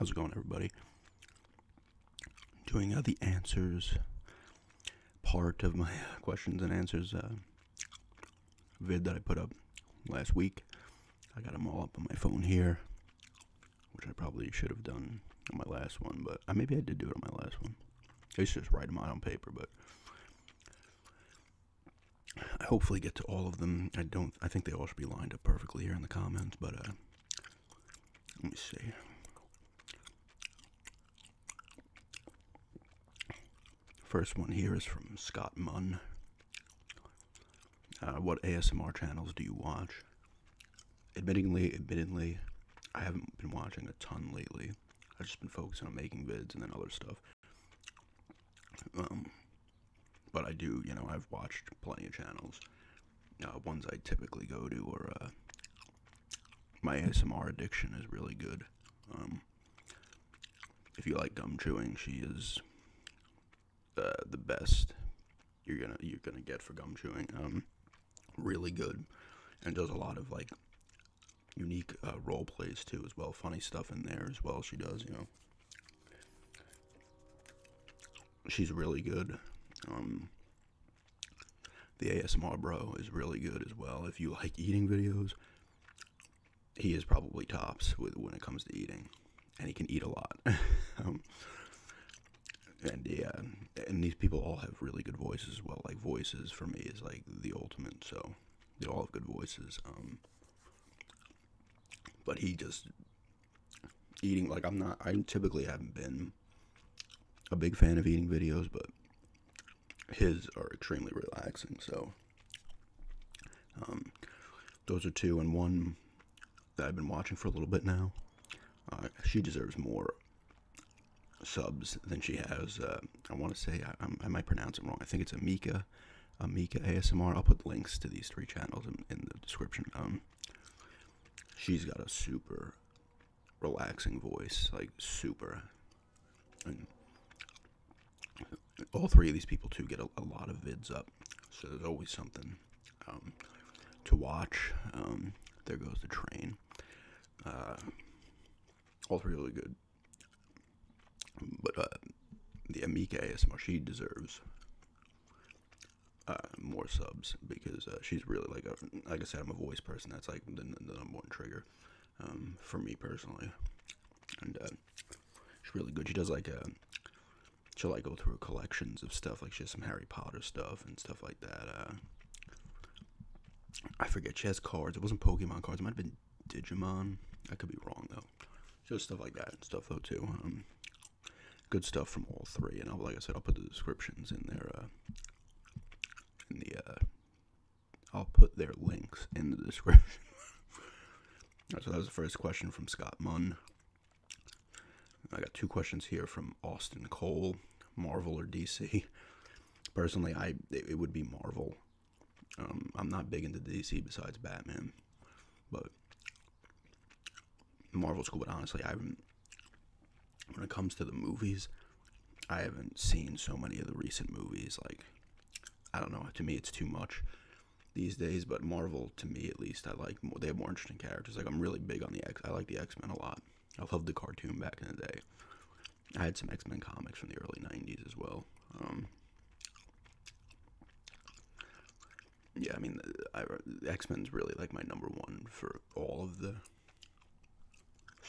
How's it going, everybody? Doing the answers part of my questions and answers vid that I put up last week. I got them all up on my phone here, which I probably should have done on my last one, but maybe I did do it on my last one. I used to just write them out on paper, but I hopefully get to all of them. I think they all should be lined up perfectly here in the comments, but let me see. First one here is from Scott Munn. What ASMR channels do you watch? Admittedly, I haven't been watching a ton lately. I've just been focusing on making vids and then other stuff. But I do, you know, I've watched plenty of channels. Ones I typically go to are My ASMR Addiction is really good. If you like gum chewing, she is the best you're gonna get for gum chewing. Really good, and does a lot of like unique role plays too as well. Funny stuff in there as well. She does, you know. She's really good. The ASMR bro is really good as well. If you like eating videos, he is probably tops with when it comes to eating, and he can eat a lot. And yeah, and these people all have really good voices as well. Like voices for me is like the ultimate, so they all have good voices. But he just eating, like I typically haven't been a big fan of eating videos, but his are extremely relaxing. So those are two, and one that I've been watching for a little bit now. She deserves more subs than she has. I want to say, I might pronounce it wrong. I think it's Amika ASMR. I'll put links to these three channels in the description. She's got a super relaxing voice, like super. And all three of these people too get a lot of vids up, so there's always something to watch. There goes the train. All three really good. But the Amika ASMR, she deserves more subs because she's really like I said, I'm a voice person. That's like the number one trigger for me personally, and she's really good. She does like she'll like go through collections of stuff. Like she has some Harry Potter stuff and stuff like that. I forget, she has cards. It wasn't Pokemon cards. It might have been Digimon. I could be wrong though. So stuff like that and stuff though too. Good stuff from all three, and like I said, I'll put the descriptions in there. I'll put their links in the description. All right, so that was the first question from Scott Munn. I got two questions here from Austin Cole. Marvel or DC? Personally, it would be Marvel. I'm not big into DC besides Batman, but Marvel's cool. But honestly, when it comes to the movies, I haven't seen so many of the recent movies. Like, I don't know. To me, it's too much these days. But Marvel, to me at least, I like more. They have more interesting characters. Like, I'm really big on I like the X-Men a lot. I loved the cartoon back in the day. I had some X-Men comics from the early 90s as well. Yeah, I mean, X-Men's really like my number one for all of the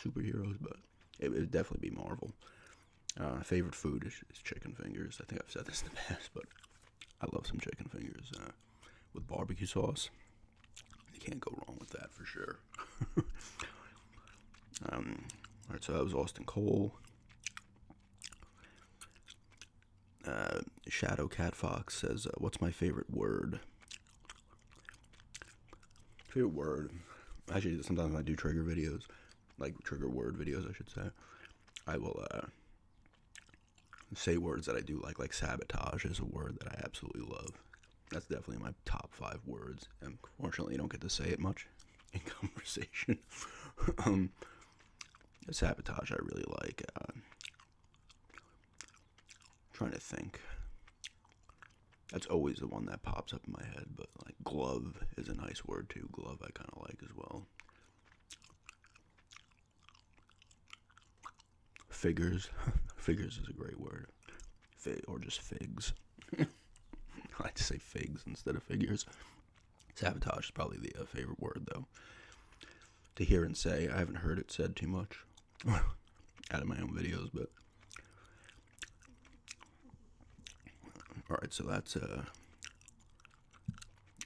superheroes, but it would definitely be Marvel. Favorite food is chicken fingers. I think I've said this in the past, but I love some chicken fingers with barbecue sauce. You can't go wrong with that for sure. All right, so that was Austin Cole. Shadow Cat Fox says, "What's my favorite word?" Favorite word. Actually, sometimes when I do trigger videos, like trigger word videos, I should say, I will say words that I do like. Like sabotage is a word that I absolutely love. That's definitely my top 5 words. And unfortunately, you don't get to say it much in conversation. Sabotage, I really like. Trying to think. That's always the one that pops up in my head. But like glove is a nice word too. Glove I kind of like as well. figures. Figures is a great word. Or just figs. I like to say figs instead of figures. Sabotage is probably the favorite word, though. To hear and say, I haven't heard it said too much. Out of my own videos, but... Alright, so that's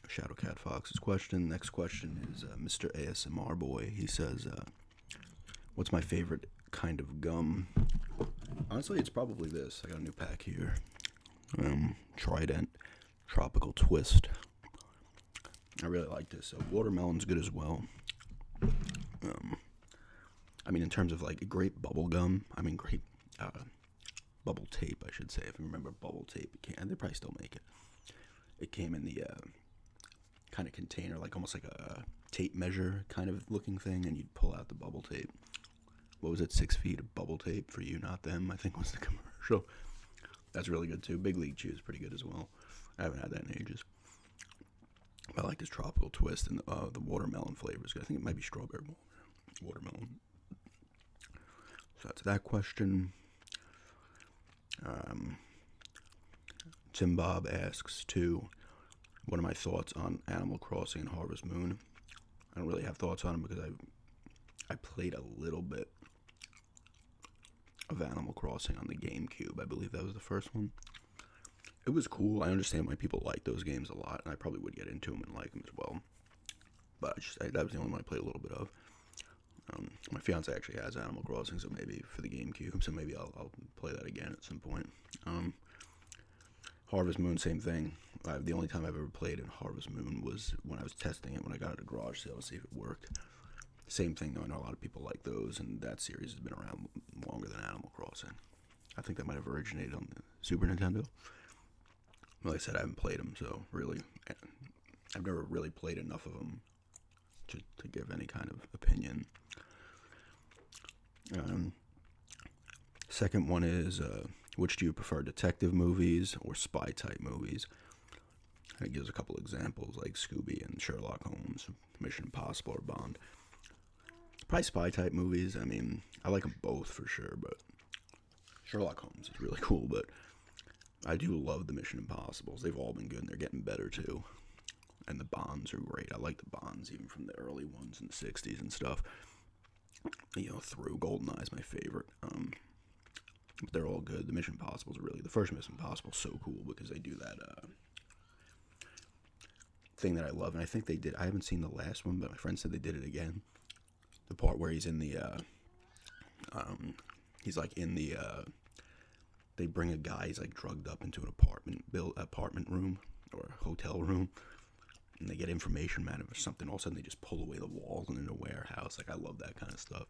Shadow Cat Fox's question. Next question is Mr. ASMR Boy. He says, what's my favorite kind of gum? Honestly, it's probably this. I got a new pack here. Trident Tropical Twist. I really like this. Watermelon's good as well. I mean, in terms of like grape bubble gum, I mean grape bubble tape, I should say. If you remember bubble tape, you can't, they probably still make it. It came in the kind of container, like almost like a tape measure kind of looking thing, and you'd pull out the bubble tape. What was it, 6 feet of bubble tape for you, not them, I think was the commercial. That's really good too. Big League Chew is pretty good as well. I haven't had that in ages. I like this tropical twist and the watermelon flavors. I think it might be strawberry watermelon. So that's that question. Tim Bob asks too, what are my thoughts on Animal Crossing and Harvest Moon? I don't really have thoughts on them because I played a little bit of Animal Crossing on the GameCube. I believe that was the first one. It was cool. I understand why people like those games a lot, and I probably would get into them and like them as well. But that was the only one I played a little bit of. My fiance actually has Animal Crossing, so maybe for the GameCube, so maybe I'll play that again at some point. Harvest Moon, same thing. The only time I've ever played in Harvest Moon was when I was testing it, when I got it at a garage sale to see if it worked. Same thing, though. I know a lot of people like those, and that series has been around longer than Animal Crossing. I think that might have originated on the Super Nintendo. Like I said, I haven't played them, so really, I've never really played enough of them to give any kind of opinion. Second one is, which do you prefer, detective movies or spy-type movies? It gives a couple examples, like Scooby and Sherlock Holmes, Mission Impossible, or Bond. Probably spy-type movies. I mean, I like them both for sure, but Sherlock Holmes is really cool, but... I do love the Mission Impossibles. They've all been good, and they're getting better, too. And the Bonds are great. I like the Bonds, even from the early ones in the 60s and stuff. You know, through GoldenEye is my favorite. But they're all good. The Mission Impossibles are really... The first Mission Impossible is so cool because they do that thing that I love. And I think they did... I haven't seen the last one, but my friend said they did it again. The part where he's in the... he's, like, in the... They bring a guy, he's like drugged up into an apartment room or a hotel room, and they get information out of or something. All of a sudden, they just pull away the walls and in a warehouse. Like, I love that kind of stuff.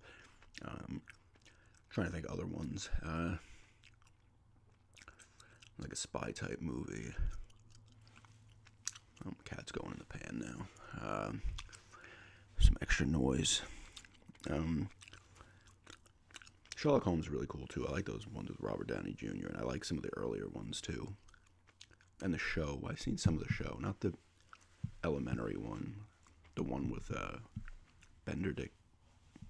Trying to think of other ones, like a spy type movie. Oh, my cat's going in the pan now. Some extra noise. Sherlock Holmes is really cool, too. I like those ones with Robert Downey Jr., and I like some of the earlier ones, too. And the show. I've seen some of the show. Not the elementary one. The one with Benedict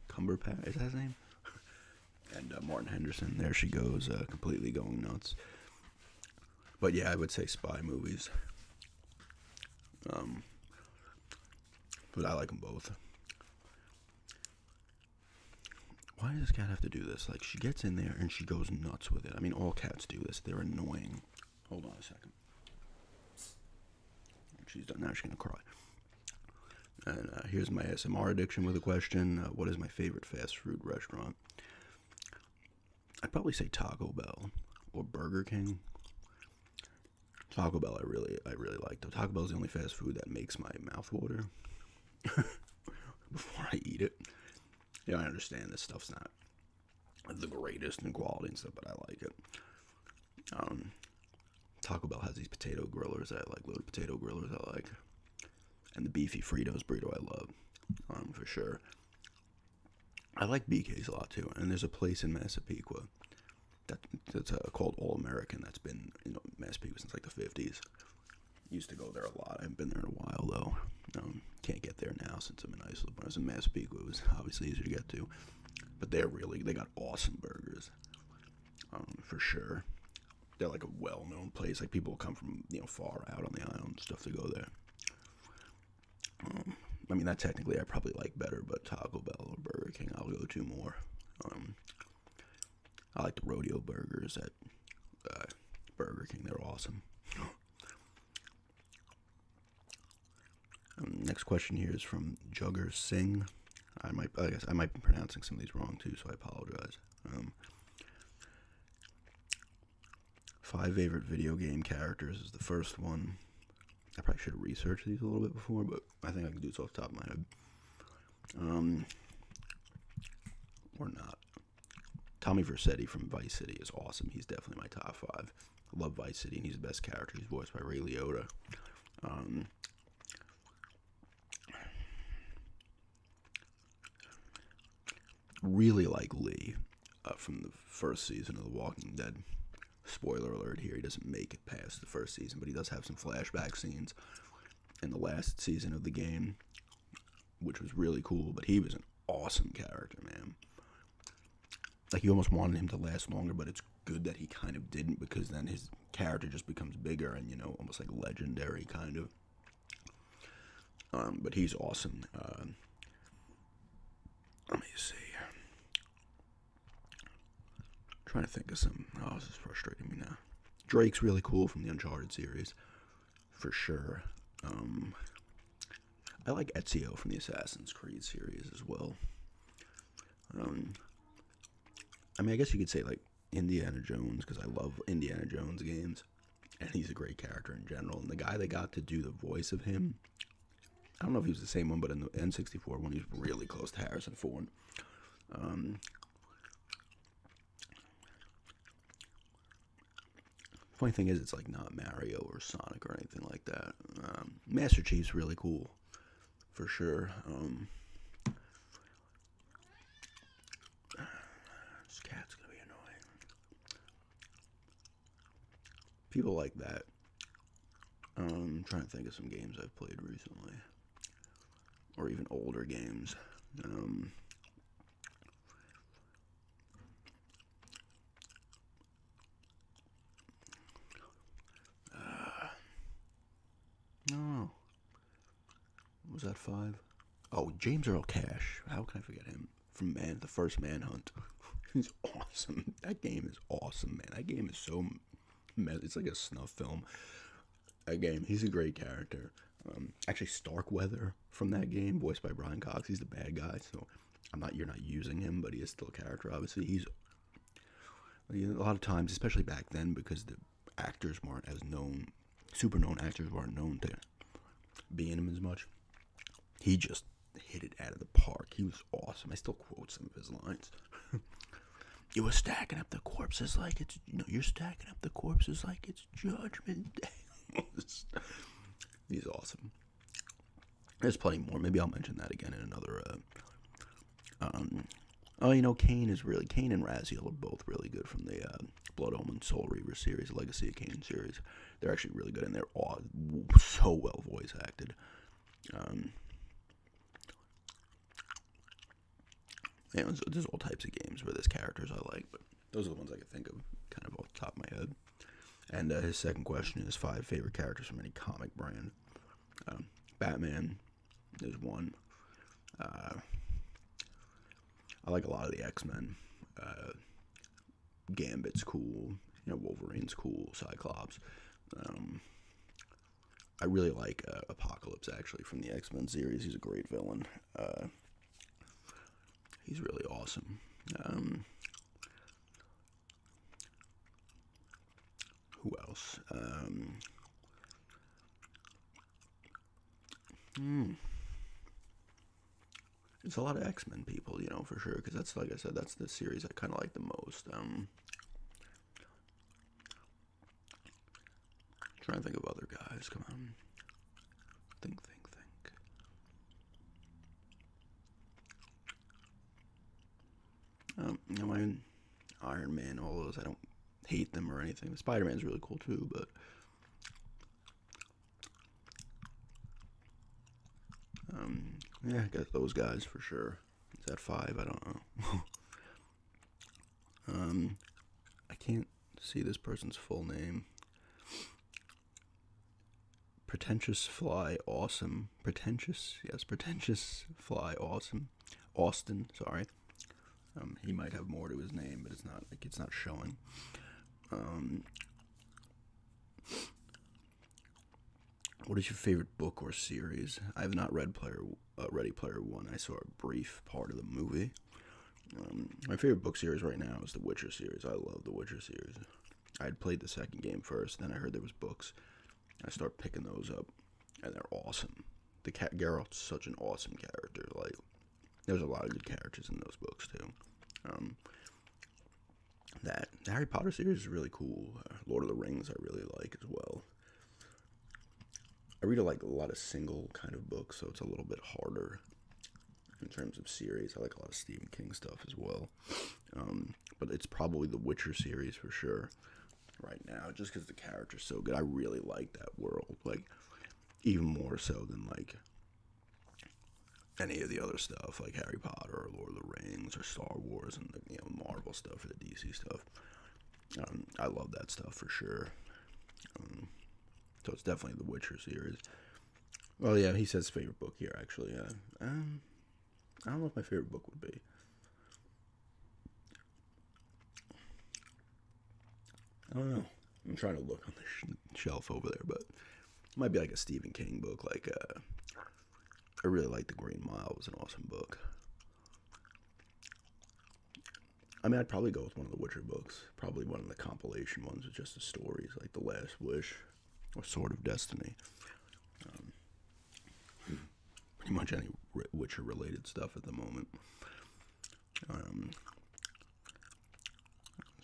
Cumberbatch. Is that his name? And Martin Henderson. There she goes, completely going nuts. But, yeah, I would say spy movies. But I like them both. Why does this cat have to do this? Like, she gets in there and she goes nuts with it. I mean, all cats do this. They're annoying. Hold on a second. She's done. Now she's going to cry. And here's my ASMR addiction with a question. What is my favorite fast food restaurant? I'd probably say Taco Bell or Burger King. Taco Bell, I really like, though. Taco Bell is the only fast food that makes my mouth water before I eat it. Yeah, I understand this stuff's not the greatest in quality and stuff, but I like it. Taco Bell has these potato grillers that I like, little potato grillers I like. And the beefy Fritos burrito I love, for sure. I like BK's a lot, too. And there's a place in Massapequa that's called All American that's been in Massapequa since, like, the 50s. Used to go there a lot. I haven't been there in a while, though. Can't get there now since I'm in Iceland. When I was in Massapequa, it was obviously easier to get to. But they got awesome burgers. for sure. They're like a well-known place. Like people come from, you know, far out on the island and stuff to go there. I mean, that technically I probably like better, but Taco Bell or Burger King I'll go to more. I like the rodeo burgers at Burger King. They're awesome. Next question here is from Jugger Singh. I guess I might be pronouncing some of these wrong too, so I apologize. 5 favorite video game characters is the first one. I probably should have researched these a little bit before, but I think I can do this off the top of my head. Or not. Tommy Vercetti from Vice City is awesome. He's definitely my top 5. I love Vice City, and he's the best character. He's voiced by Ray Liotta. Really like Lee from the first season of The Walking Dead. Spoiler alert here, he doesn't make it past the first season, but he does have some flashback scenes in the last season of the game, which was really cool, but he was an awesome character, man. Like, you almost wanted him to last longer, but it's good that he kind of didn't, because then his character just becomes bigger and, you know, almost like legendary, kind of. But he's awesome. Let me see. I'm trying to think of some. Oh, this is frustrating me now. Drake's really cool from the Uncharted series, for sure. I like Ezio from the Assassin's Creed series as well. I mean, I guess you could say, like, Indiana Jones, because I love Indiana Jones games, and he's a great character in general. And the guy they got to do the voice of him, I don't know if he was the same one, but in the N64 one, he was really close to Harrison Ford. Funny thing is, it's, like, not Mario or Sonic or anything like that. Master Chief's really cool, for sure. This cat's gonna be annoying. People like that. I'm trying to think of some games I've played recently, or even older games. No. Was that 5? Oh, James Earl Cash. How can I forget him? From the first Manhunt. He's awesome. That game is awesome, man. That game is so... It's like a snuff film. That game. He's a great character. Actually, Starkweather from that game, voiced by Brian Cox. He's the bad guy, so you're not using him, but he is still a character, obviously. He's... A lot of times, especially back then, because the actors weren't as known... Super known actors weren't known to be in him as much. He just hit it out of the park. He was awesome. I still quote some of his lines. You were stacking up the corpses like it's, you know, you're stacking up the corpses like it's Judgment Day. He's awesome. There's plenty more. Maybe I'll mention that again in another. Oh, you know, Kane and Raziel are both really good from the Blood Omen, Soul Reaver series, Legacy of Kane series. They're actually really good, and they're all so well voice acted. You know, there's all types of games where there's characters I like, but those are the ones I could think of kind of off the top of my head. And his second question is 5 favorite characters from any comic brand. Batman is one. I like a lot of the X-Men. Gambit's cool. You know, Wolverine's cool. Cyclops. I really like Apocalypse, actually, from the X-Men series. He's a great villain. He's really awesome. Who else? It's a lot of X-Men people, you know, for sure, because that's, like I said, that's the series I kind of like the most. I'm trying to think of other guys, come on. Think. You know, Iron Man, all those, I don't hate them or anything. Spider-Man's really cool, too, but... yeah, I got those guys for sure. Is that 5? I don't know. I can't see this person's full name. Pretentious Fly Awesome. Pretentious? Yes, Pretentious Fly Awesome. Austin, sorry. He might have more to his name, but it's not, like, it's not showing. What is your favorite book or series? I have not read Ready Player One. I saw a brief part of the movie. My favorite book series right now is the Witcher series. I love the Witcher series. I had played the second game first, then I heard there was books. I start picking those up, and they're awesome. The cat Geralt's such an awesome character. Like, there's a lot of good characters in those books too. The Harry Potter series is really cool. Lord of the Rings I really like as well. I read like a lot of single kind of books, so it's a little bit harder in terms of series. I like a lot of Stephen King stuff as well, but it's probably the Witcher series for sure right now, just because the character's so good. I really like that world, like even more so than like any of the other stuff, like Harry Potter or Lord of the Rings or Star Wars and the, you know, Marvel stuff or the DC stuff. I love that stuff for sure. So it's definitely the Witcher series. Oh yeah, he says favorite book here actually. I don't know if my favorite book would be. I don't know. I'm trying to look on the shelf over there, but it might be like a Stephen King book. Like, I really like The Green Mile. It was an awesome book. I mean, I'd probably go with one of the Witcher books. Probably one of the compilation ones with just the stories, like The Last Wish or Sword of Destiny. Pretty much any Witcher-related stuff at the moment.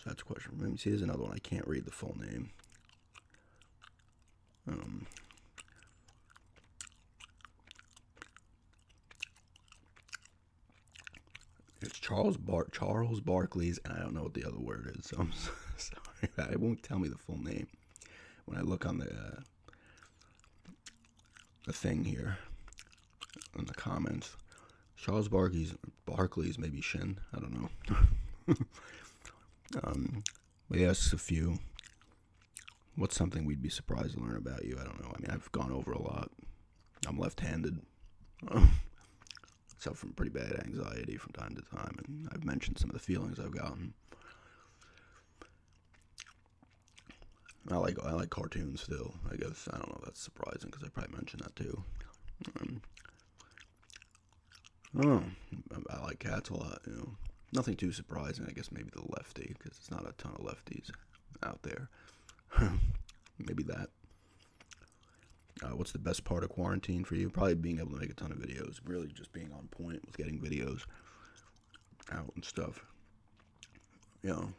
That's a question. Let me see, there's another one. I can't read the full name. It's Charles Barkley's, and I don't know what the other word is, so I'm so sorry about it. It won't tell me the full name when I look on the thing here in the comments. Charles Barkley's, maybe Shin. I don't know. But he asks a few. What's something we'd be surprised to learn about you? I don't know. I mean, I've gone over a lot. I'm left-handed. Suffer from pretty bad anxiety from time to time, and I've mentioned some of the feelings I've gotten. I like cartoons still. I guess, I don't know if that's surprising because I probably mentioned that too. I like cats a lot, you know. Nothing too surprising, I guess. Maybe the lefty, because it's not a ton of lefties out there. Maybe that. What's the best part of quarantine for you? Probably being able to make a ton of videos. Really just being on point with getting videos out and stuff. You know,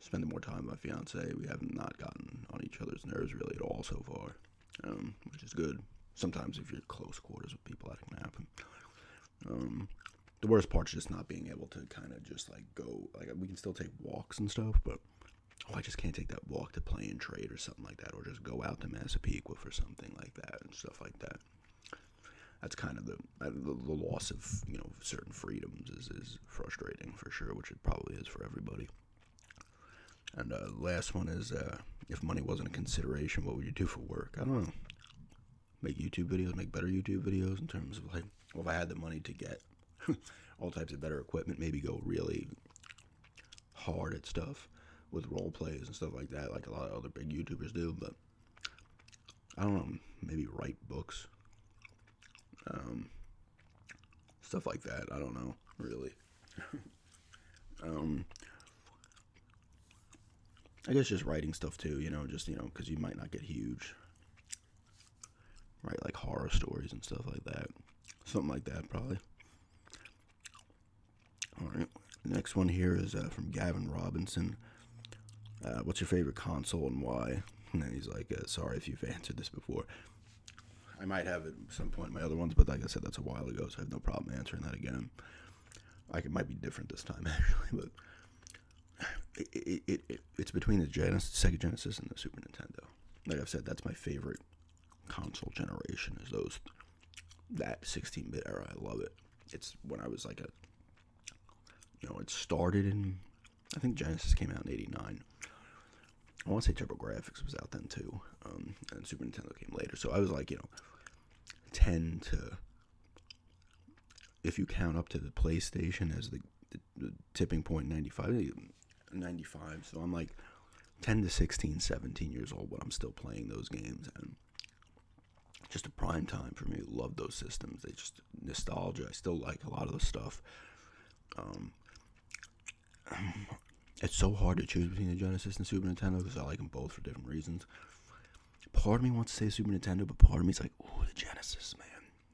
spending more time with my fiance. We have not gotten on each other's nerves really at all so far, which is good. Sometimes if you're close quarters with people, that can happen. The worst part's just not being able to kind of just like go, like we can still take walks and stuff, but I just can't take that walk to play and trade or something like that, or just go out to Massapequa for something like that and stuff like that. That's kind of the loss of, you know, certain freedoms is frustrating for sure, which it probably is for everybody. And last one is, if money wasn't a consideration, what would you do for work? I don't know. Make YouTube videos, make better YouTube videos in terms of like, well, if I had the money to get all types of better equipment, maybe go really hard at stuff with role plays and stuff like that, like a lot of other big YouTubers do. But I don't know, maybe write books, stuff like that. I don't know, really. I guess just writing stuff too, you know, just, you know, because you might not get huge. Write like horror stories and stuff like that. Something like that, probably. Alright, next one here is from Gavin Robinson. What's your favorite console and why? And then he's like, sorry if you've answered this before. I might have at some point in my other ones, but like I said, that's a while ago, so I have no problem answering that again. Like, it might be different this time, actually, but it's between the Sega Genesis and the Super Nintendo. Like I've said, that's my favorite console generation, is those... that 16-bit era. I love it. It's when I was like a You know, it started in, I think Genesis came out in 89. I want to say TurboGrafx was out then too, and Super Nintendo came later. So I was like, you know, 10 to, if you count up to the PlayStation as the tipping point, 95. So I'm like 10 to 16, 17 years old when I'm still playing those games, and just a prime time for me. Love those systems. They just nostalgia. I still like a lot of the stuff. It's so hard to choose between the Genesis and Super Nintendo because I like them both for different reasons. Part of me wants to say Super Nintendo, but part of me's like, ooh, the Genesis, man.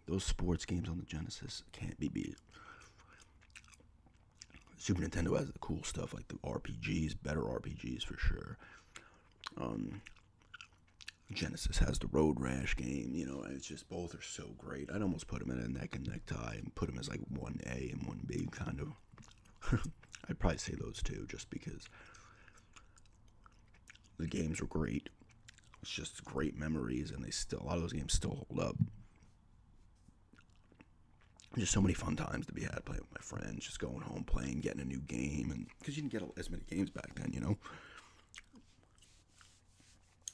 Those sports games on the Genesis can't be beat. Super Nintendo has the cool stuff, like the RPGs, better RPGs for sure. Genesis has the Road Rash game, you know, and it's just both are so great. I'd almost put them in a neck and neck tie and put them as like 1A and 1B kind of. I'd probably say those two just because the games were great. It's just great memories, and they still, a lot of those games still hold up. Just so many fun times to be had playing with my friends, just going home playing, getting a new game, and because you didn't get as many games back then, you know.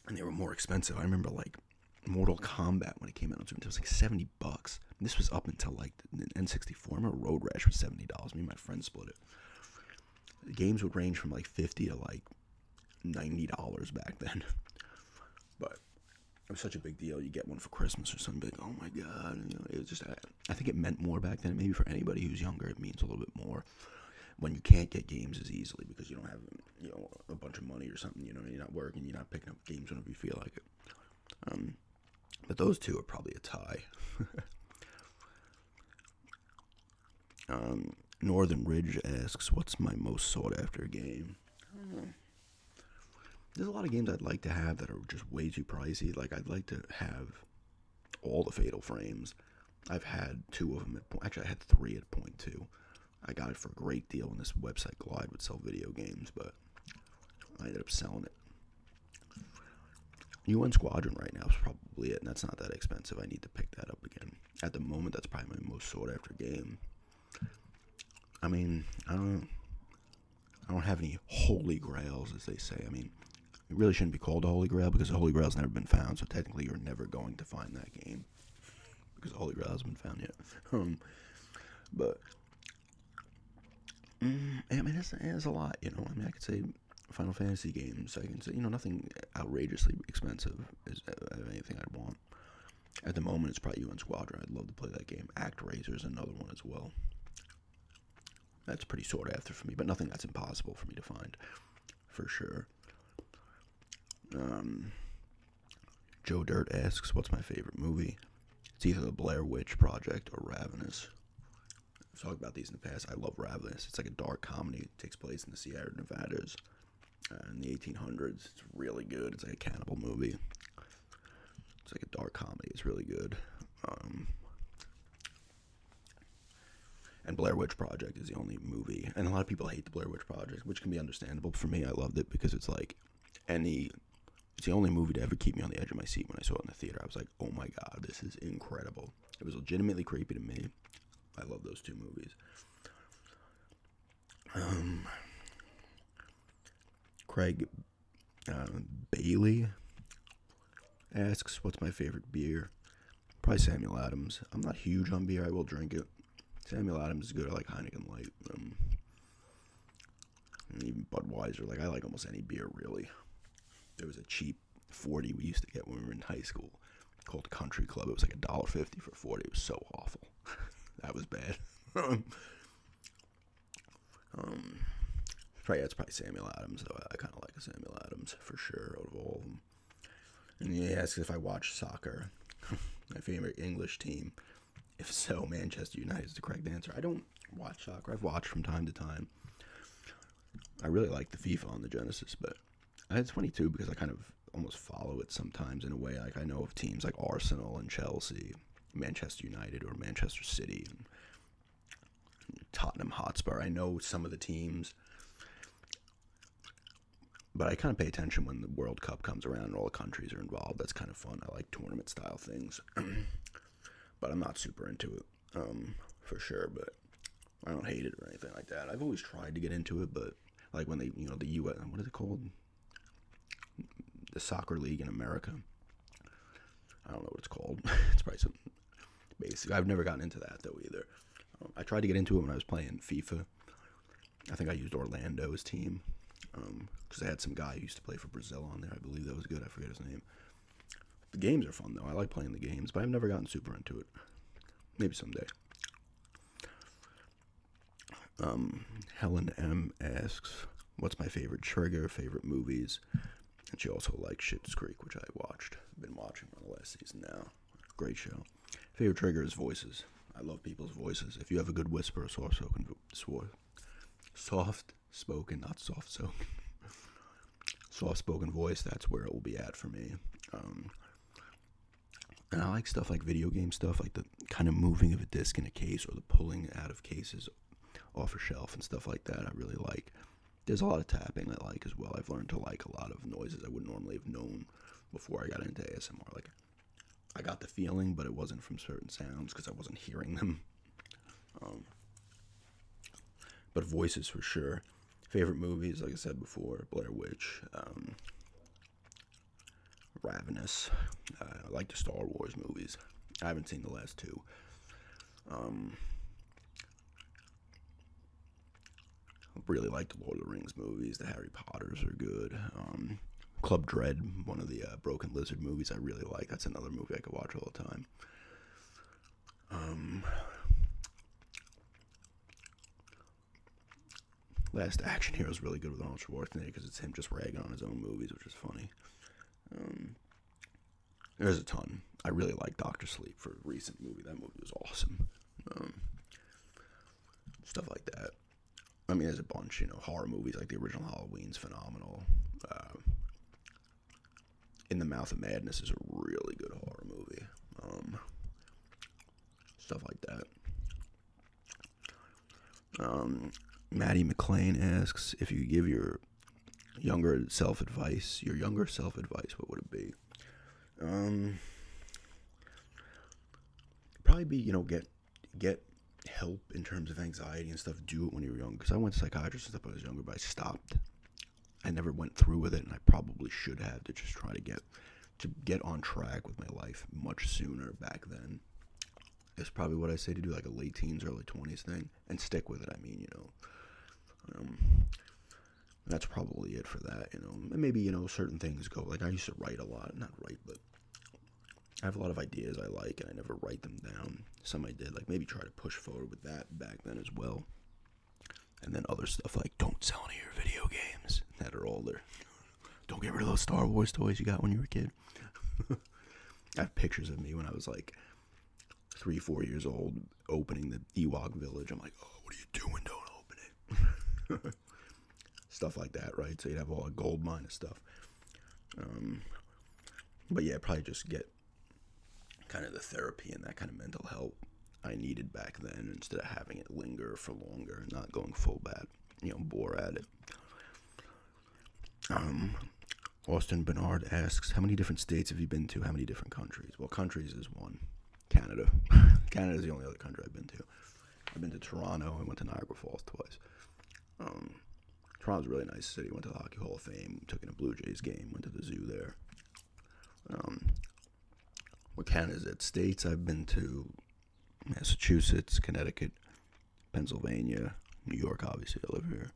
And they were more expensive. I remember like Mortal Kombat when it came out on Zoom, it was like $70. And this was up until like the N64. I remember Road Rash was $70. Me and my friend split it. The games would range from like $50 to like $90 back then. But it was such a big deal. You get one for Christmas or something. Like, oh my god! You know, it was just. I think it meant more back then. Maybe for anybody who's younger, it means a little bit more when you can't get games as easily because you don't have, you know, a bunch of money or something. You know, you're not working. You're not picking up games whenever you feel like it. But those two are probably a tie. Northern Ridge asks, "What's my most sought-after game?" I don't know. There's a lot of games I'd like to have that are just way too pricey. Like, I'd like to have all the Fatal Frames. I've had two of them. Actually, I had three at point two. I got it for a great deal on this website, Glide, would sell video games, but I ended up selling it. UN Squadron right now is probably it, and that's not that expensive. I need to pick that up again. At the moment, that's probably my most sought-after game. I mean, I don't have any holy grails, as they say. I mean, it really shouldn't be called a Holy Grail because the Holy Grail's never been found, so technically you're never going to find that game because the Holy Grail hasn't been found yet. I mean, that's a lot, you know. I mean, I could say Final Fantasy games. I can say, you know, nothing outrageously expensive is anything I'd want. At the moment, it's probably UN Squadron. I'd love to play that game. ActRaiser is another one as well. That's pretty sought after for me, but nothing that's impossible for me to find, for sure. Joe Dirt asks, what's my favorite movie? It's either The Blair Witch Project or Ravenous. I've talked about these in the past. I love Ravenous. It's like a dark comedy. It takes place in the Sierra Nevadas in the 1800s. It's really good. It's like a cannibal movie. It's like a dark comedy. It's really good. And Blair Witch Project is the only movie. And a lot of people hate The Blair Witch Project, which can be understandable. But for me, I loved it because it's like it's the only movie to ever keep me on the edge of my seat when I saw it in the theater. I was like, oh my god, this is incredible. It was legitimately creepy to me. I love those two movies. Craig Bailey asks, what's my favorite beer? Probably Samuel Adams. I'm not huge on beer. I will drink it. Samuel Adams is good. I like Heineken Light. Even Budweiser. Like, I like almost any beer, really. There was a cheap 40 we used to get when we were in high school called Country Club. It was like $1.50 for 40. It was so awful. That was bad. It's probably Samuel Adams, though. I kind of like a Samuel Adams for sure out of all of them. And he asks if I watch soccer. My favorite English team. If so, Manchester United is the correct answer. I don't watch soccer. I've watched from time to time. I really like the FIFA on the Genesis, but it's funny too because I kind of almost follow it sometimes in a way. Like I know of teams like Arsenal and Chelsea, Manchester United or Manchester City, and Tottenham Hotspur. I know some of the teams, but I kind of pay attention when the World Cup comes around and all the countries are involved. That's kind of fun. I like tournament style things. But I'm not super into it, for sure, but I don't hate it or anything like that. I've always tried to get into it, but like when they, you know, the U.S., what is it called? The soccer league in America. I don't know what it's called. It's probably some basic. I've never gotten into that though either. I tried to get into it when I was playing FIFA. I think I used Orlando's team because I had some guy who used to play for Brazil on there. I believe that was good. I forget his name. The games are fun though. I like playing the games, but I've never gotten super into it. Maybe someday. Helen M asks, "What's my favorite trigger? Favorite movies?" And she also likes Schitt's Creek, which I watched. I've been watching for the last season now. Great show. Favorite trigger is voices. I love people's voices. If you have a good whisper, soft-spoken voice, that's where it will be at for me. And I like stuff like video game stuff, like the kind of moving of a disc in a case or the pulling out of cases off a shelf and stuff like that. I really like. There's a lot of tapping I like as well. I've learned to like a lot of noises I wouldn't normally have known before I got into ASMR. Like, I got the feeling, but it wasn't from certain sounds because I wasn't hearing them. But voices for sure. Favorite movies, like I said before, Blair Witch, Ravenous. I like the Star Wars movies. I haven't seen the last two. I really like the Lord of the Rings movies. The Harry Potters are good. Club Dread, one of the Broken Lizard movies I really like. That's another movie I could watch all the time. Last Action Hero is really good with Arnold Schwarzenegger because it's him just ragging on his own movies, which is funny. There's a ton. I really like Dr. Sleep for a recent movie. That movie was awesome. Stuff like that. I mean, there's a bunch, you know, horror movies, like the original Halloween's phenomenal. In the Mouth of Madness is a really good horror movie. Stuff like that. Maddie McLean asks, if you could give your younger self advice, what would it be? Probably be, you know, get help in terms of anxiety and stuff. Do it when you're young, because I went to psychiatrist and stuff when I was younger, but I stopped. I never went through with it, and I probably should have, to just try to get on track with my life much sooner back then. It's probably what I say to do, like a late teens, early 20s thing, and stick with it. I mean, you know, that's probably it for that, you know. And maybe, you know, certain things go, like I used to write a lot, not write, but I have a lot of ideas I like, and I never write them down. Some I did, like maybe try to push forward with that back then as well. And then other stuff like, don't sell any of your video games that are older. Don't get rid of those Star Wars toys you got when you were a kid. I have pictures of me when I was like 3 or 4 years old opening the Ewok village. I'm like, oh, what are you doing? Don't open it. Stuff like that, right? So you'd have all a gold mine of stuff. But yeah, probably just get kind of the therapy and that kind of mental help I needed back then, instead of having it linger for longer and not going full bat, you know, bore at it. Austin Bernard asks, how many different states have you been to? How many different countries? Well, countries is one. Canada. Canada is the only other country I've been to. I've been to Toronto. I went to Niagara Falls twice. Toronto's a really nice city. Went to the Hockey Hall of Fame. Took in a Blue Jays game. Went to the zoo there. What Canada's at? States I've been to: Massachusetts, Connecticut, Pennsylvania, New York, obviously I live here,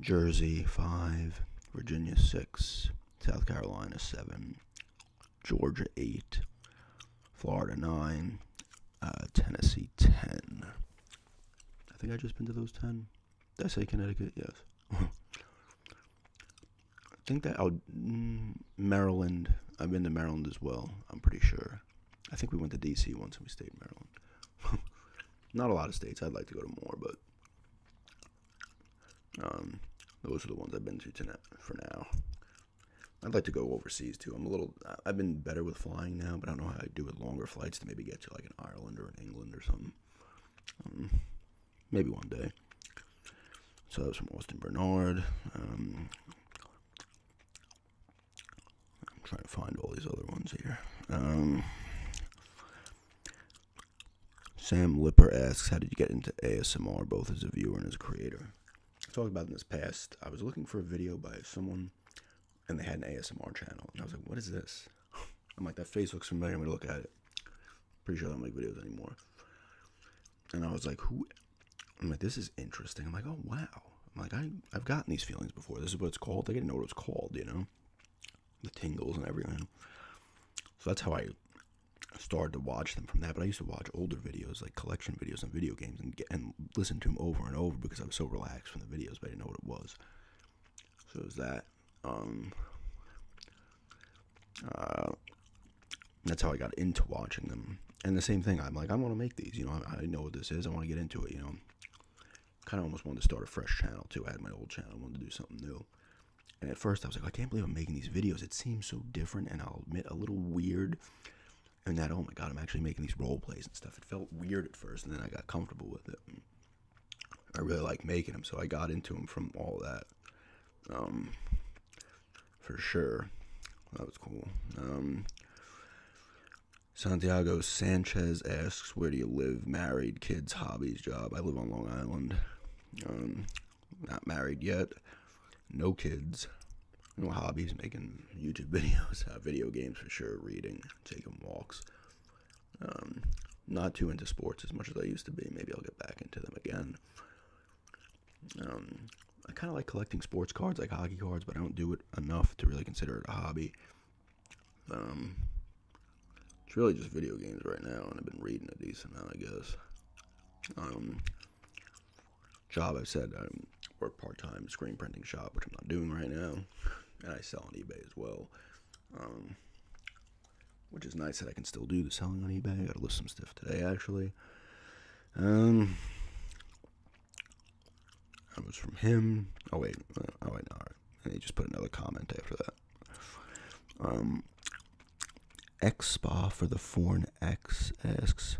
Jersey 5, Virginia 6, South Carolina 7, Georgia 8, Florida 9, Tennessee 10. I think I just been to those 10. Did I say Connecticut? Yes. I think that Maryland. I've been to Maryland as well, I'm pretty sure. I think we went to D.C. once and we stayed in Maryland. Not a lot of states. I'd like to go to more, but those are the ones I've been to for now. I'd like to go overseas, too. I've been better with flying now, but I don't know how I do with longer flights to maybe get to, like, an Ireland or an England or something. Maybe one day. So that was from Austin Bernard. I'm trying to find all these other ones here. Sam Lipper asks, how did you get into ASMR, both as a viewer and as a creator? I talked about in this past. I was looking for a video by someone, and they had an ASMR channel. And I was like, what is this? I'm like, that face looks familiar. I'm going to look at it. Pretty sure I don't make videos anymore. And I was like, who? I'm like, this is interesting. I'm like, oh, wow. I'm like, I've gotten these feelings before. This is what it's called. I didn't know what it was called, you know? The tingles and everything. So that's how I started to watch them from that. But I used to watch older videos, like collection videos and video games, and listen to them over and over because I was so relaxed from the videos, but I didn't know what it was. So it was that. That's how I got into watching them. And the same thing, I'm like, I want to make these, you know, I know what this is, I want to get into it, you know. Kind of almost wanted to start a fresh channel too. I had my old channel, I wanted to do something new. And at first I was like, I can't believe I'm making these videos. It seems so different, and I'll admit a little weird. And that, oh my god, I'm actually making these role plays and stuff. It felt weird at first, and then I got comfortable with it. And I really like making them, so I got into them from all that. For sure. That was cool. Santiago Sanchez asks, where do you live? Married, kids, hobbies, job. I live on Long Island. Not married yet. No kids. No hobbies, making YouTube videos, video games for sure, reading, taking walks. Not too into sports as much as I used to be. Maybe I'll get back into them again. I kind of like collecting sports cards, like hockey cards, but I don't do it enough to really consider it a hobby. It's really just video games right now, and I've been reading a decent amount, I guess. Job, I've said, I work part-time, screen printing shop, which I'm not doing right now. And I sell on eBay as well. Which is nice that I can still do the selling on eBay. I got to list some stuff today, actually. That was from him. Oh, wait. Oh, wait, no, all right. And he just put another comment after that. X-Spa for the Foreign X asks,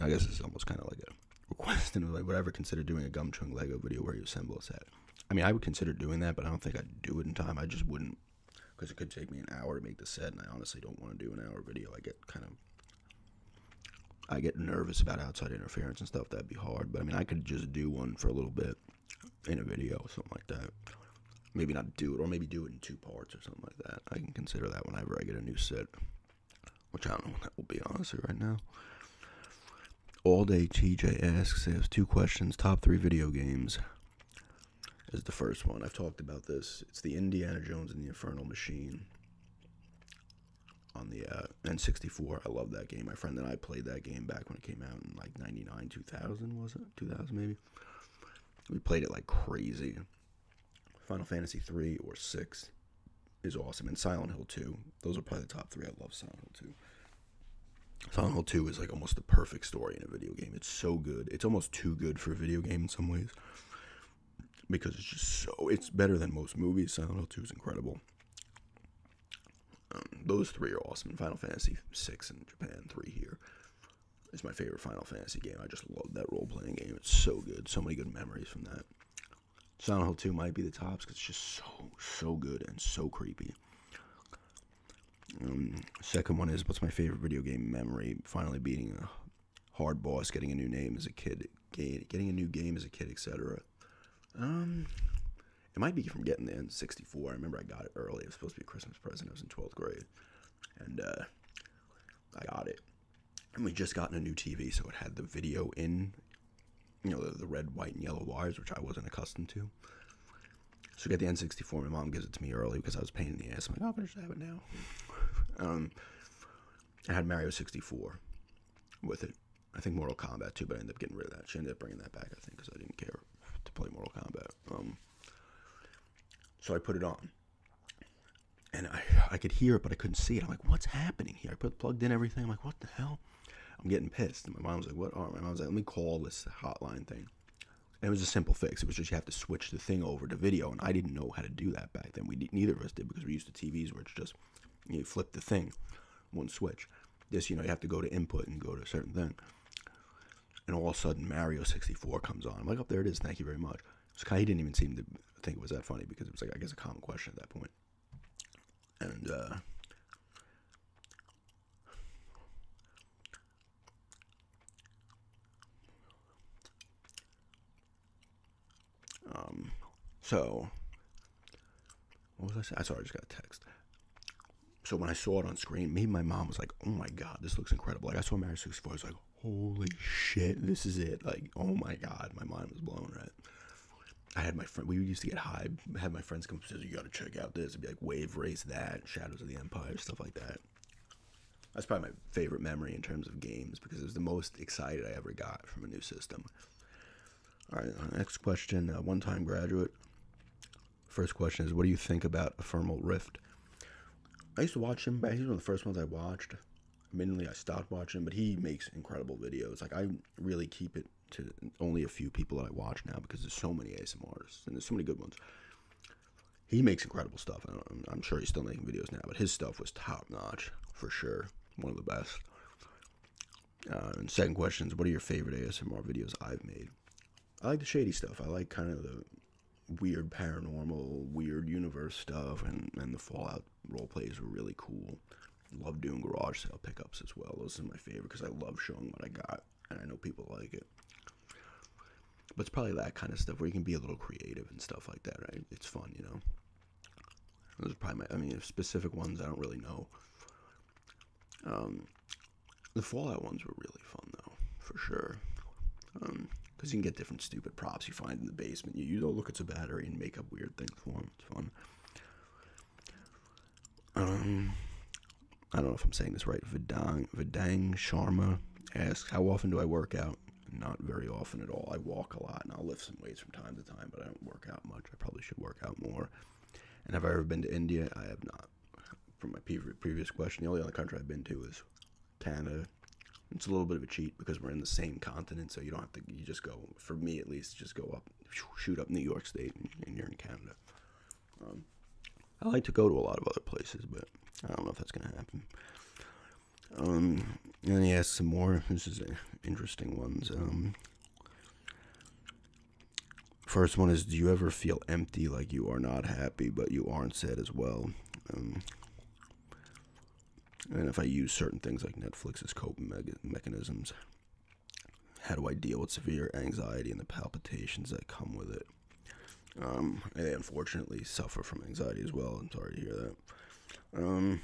I guess it's almost kind of like a request, and like, would I ever consider doing a gum chewing Lego video where you assemble a set? I mean, I would consider doing that, but I don't think I'd do it in time. I just wouldn't, because it could take me an hour to make the set, and I honestly don't want to do an hour video. I get kind of, I get nervous about outside interference and stuff. That'd be hard. But I mean, I could just do one for a little bit in a video, something like that. Maybe not do it, or maybe do it in two parts or something like that. I can consider that whenever I get a new set, which I don't know when that will be, honestly, right now. All Day TJ asks, I have two questions. Top 3 video games is the first one. I've talked about this. It's the Indiana Jones and the Infernal Machine on the N64. I love that game. My friend and I played that game back when it came out in like 99, 2000, was it? 2000 maybe. We played it like crazy. Final Fantasy 3 or 6 is awesome, and Silent Hill 2. Those are probably the top 3. I love Silent Hill 2. Silent Hill 2 is like almost the perfect story in a video game. It's so good. It's almost too good for a video game in some ways, because it's just so, it's better than most movies. Silent Hill 2 is incredible. Those 3 are awesome. Final Fantasy 6 in Japan, 3 here. It's my favorite Final Fantasy game. I just love that role-playing game. It's so good. So many good memories from that. Silent Hill 2 might be the tops because it's just so good and so creepy. Second one is, what's my favorite video game memory? Finally beating a hard boss, getting a new name as a kid, getting a new game as a kid, etc. It might be from getting the N64. I remember I got it early. It was supposed to be a Christmas present. I was in 12th grade, and I got it. And we just gotten a new TV, so it had the video in. You know, the red, white, and yellow wires, which I wasn't accustomed to. So I get the N64. My mom gives it to me early because I was a pain in the ass. I'm like, I'll just have it now. I had Mario 64 with it. I think Mortal Kombat too, but I ended up getting rid of that. She ended up bringing that back, I think, because I didn't care to play Mortal Kombat. So I put it on. And I could hear it, but I couldn't see it. I'm like, what's happening here? I plugged in everything. I'm like, what the hell? I'm getting pissed. And my mom was like, what? Oh, my mom was like, let me call this hotline thing. And it was a simple fix. It was just you have to switch the thing over to video. And I didn't know how to do that back then. Neither of us did, because we used to TVs where it's just, you know, you flip the thing, one switch. This, you know, you have to go to input and go to a certain thing. And all of a sudden, Mario 64 comes on. I'm like, oh, there it is. Thank you very much. So he didn't even seem to think it was that funny, because it was like, I guess, a common question at that point. And, So, what was I saying? I sorry, I just got a text. So when I saw it on screen, me and my mom was like, "Oh my god, this looks incredible!" Like I saw Mario 64, I was like, "Holy shit, this is it!" Like, oh my god, my mind was blown. Right? I had my friend. We used to get high. Had my friends come up and say, "You got to check out this." It'd be like Wave Race, that Shadows of the Empire, stuff like that. That's probably my favorite memory in terms of games because it was the most excited I ever got from a new system. All right, next question. One-time graduate. First question is, what do you think about Ephemeral Rift? I used to watch him back. He's one of the first ones I watched. Admittedly, I stopped watching, but he makes incredible videos. Like, I really keep it to only a few people that I watch now because there's so many ASMRs, and there's so many good ones. He makes incredible stuff. I'm sure he's still making videos now, but his stuff was top-notch, for sure. One of the best. And second question is, what are your favorite ASMR videos I've made? I like the shady stuff. I like kind of the weird paranormal, weird universe stuff, and the Fallout role plays were really cool. Love doing garage sale pickups as well. Those are my favorite because I love showing what I got, and I know people like it. But it's probably that kind of stuff where you can be a little creative and stuff like that, right? It's fun, you know? Those are probably my, I mean, specific ones I don't really know. The Fallout ones were really fun, though, for sure. Because you can get different stupid props you find in the basement. You don't look at the battery and make up weird things for them. It's fun. I don't know if I'm saying this right. Vidang Sharma asks, how often do I work out? Not very often at all. I walk a lot, and I'll lift some weights from time to time, but I don't work out much. I probably should work out more. And have I ever been to India? I have not. From my previous question, the only other country I've been to is Canada. It's a little bit of a cheat because we're in the same continent, so you don't have to, you just go, for me at least, just go up, shoot up New York State, and you're in Canada. I like to go to a lot of other places, but I don't know if that's going to happen. And then he asked some more, this is interesting ones. First one is, do you ever feel empty, like you are not happy, but you aren't sad as well? And if I use certain things like Netflix as coping mechanisms, how do I deal with severe anxiety and the palpitations that come with it? I unfortunately suffer from anxiety as well. I'm sorry to hear that.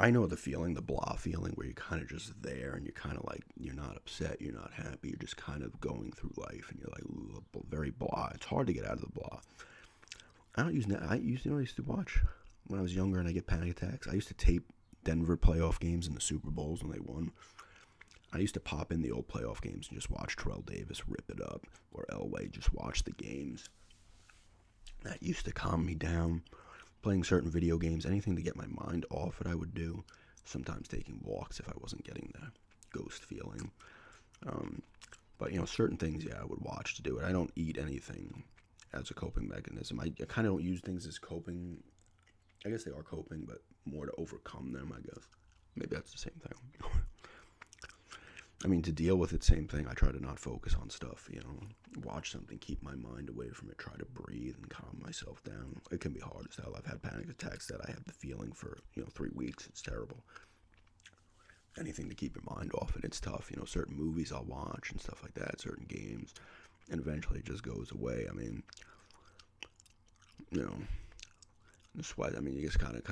I know the feeling, the blah feeling, where you're kind of just there and you're kind of like, you're not upset, you're not happy, you're just kind of going through life and you're like, very blah. It's hard to get out of the blah. I don't use that. I used to watch when I was younger and I get panic attacks. I used to tape Denver playoff games and the Super Bowls when they won. I used to pop in the old playoff games and just watch Terrell Davis rip it up or Elway just watch the games. That used to calm me down. Playing certain video games, anything to get my mind off it, I would do. Sometimes taking walks if I wasn't getting the ghost feeling. But, you know, certain things, yeah, I would watch to do it. I don't eat anything as a coping mechanism. I kind of don't use things as coping. I guess they are coping, but more to overcome them, I guess. Maybe that's the same thing. I mean, to deal with it, same thing. I try to not focus on stuff, you know, watch something, keep my mind away from it, try to breathe and calm myself down. It can be hard as hell. I've had panic attacks that I have the feeling for, you know, 3 weeks. It's terrible. Anything to keep your mind off it, it's tough. You know, certain movies I'll watch and stuff like that, certain games. And eventually it just goes away. I mean, you know, that's why, I mean, you just kind of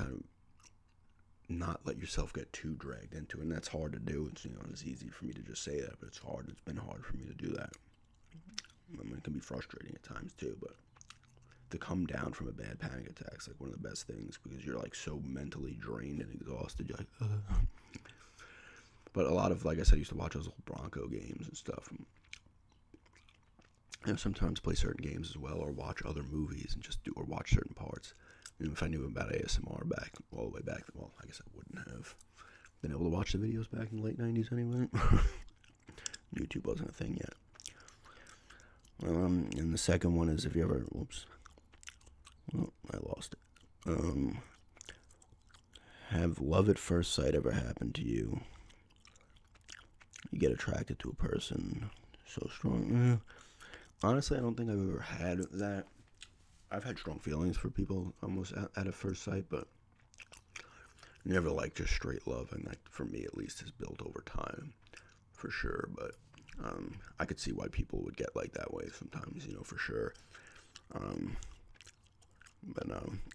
not let yourself get too dragged into it. And that's hard to do. It's, you know, it's easy for me to just say that, but it's hard. It's been hard for me to do that. I mean, it can be frustrating at times too, but to come down from a bad panic attack is like one of the best things because you're like so mentally drained and exhausted. You're like, But a lot of, like I said, I used to watch those old Bronco games and stuff. And sometimes play certain games as well, or watch other movies and just do, or watch certain parts. And if I knew about ASMR back, all the way back, well, I guess I wouldn't have been able to watch the videos back in the late 90s anyway. YouTube wasn't a thing yet. And the second one is, if you ever, whoops, well, I lost it. Have love at first sight ever happened to you? You get attracted to a person so strong. Honestly, I don't think I've ever had that. I've had strong feelings for people almost at a first sight, but never like just straight love. And that, for me at least, is built over time, for sure. But I could see why people would get like that way sometimes, you know, for sure. But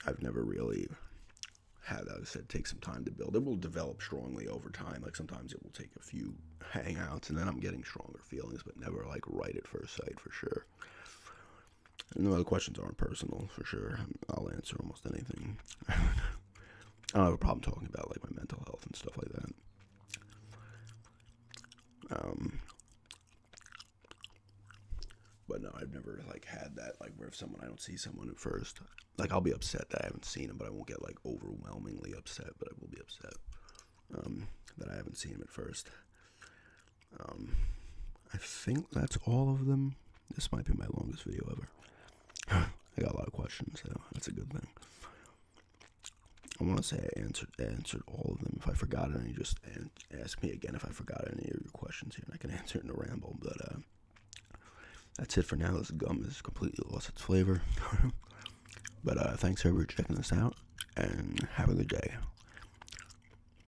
I've never really had that. As I said, take some time to build. It will develop strongly over time. Like sometimes it will take a few hangouts and then I'm getting stronger feelings, but never like right at first sight for sure. And no, the questions aren't personal for sure. I'll answer almost anything. I don't have a problem talking about like my mental health and stuff like that. But no, I've never like had that like where if someone, I don't see someone at first, like I'll be upset that I haven't seen him, but I won't get like overwhelmingly upset, but I will be upset that I haven't seen him at first. I think that's all of them. This might be my longest video ever. I got a lot of questions, so that's a good thing. I want to say I answered all of them. If I forgot any, just ask me again if I forgot any of your questions here, and I can answer it in a ramble. But that's it for now. This gum has completely lost its flavor. But thanks everyone for checking this out, and have a good day.